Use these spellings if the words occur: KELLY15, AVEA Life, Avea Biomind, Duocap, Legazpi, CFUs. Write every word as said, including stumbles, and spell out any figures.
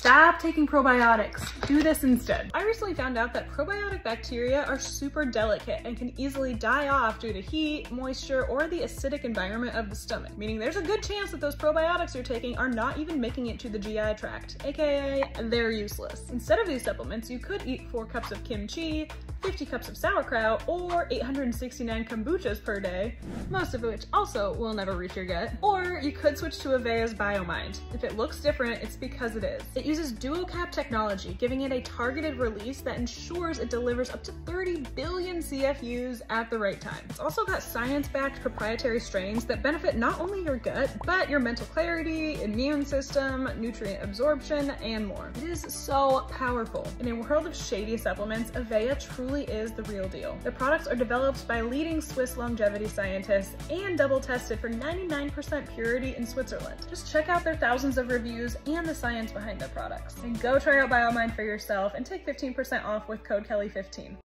Stop taking probiotics. Do this instead. I recently found out that probiotic bacteria are super delicate and can easily die off due to heat, moisture, or the acidic environment of the stomach, meaning there's a good chance that those probiotics you're taking are not even making it to the G I tract, aka they're useless. Instead of these supplements, you could eat four cups of kimchi, fifty cups of sauerkraut, or eight hundred sixty-nine kombuchas per day, most of which also will never reach your gut. Or you could switch to Avea's Biomind. If it looks different, it's because it is. It uses Duocap technology, giving it a targeted release that ensures it delivers up to thirty billion C F Us at the right time. It's also got science-backed proprietary strains that benefit not only your gut, but your mental clarity, immune system, nutrient absorption, and more. It is so powerful. In a world of shady supplements, Avea truly is the real deal. The products are developed by leading Swiss longevity scientists and double tested for ninety-nine percent purity in Switzerland. Just check out their thousands of reviews and the science behind their products. And go try out Biomind for yourself and take fifteen percent off with code Kelly fifteen.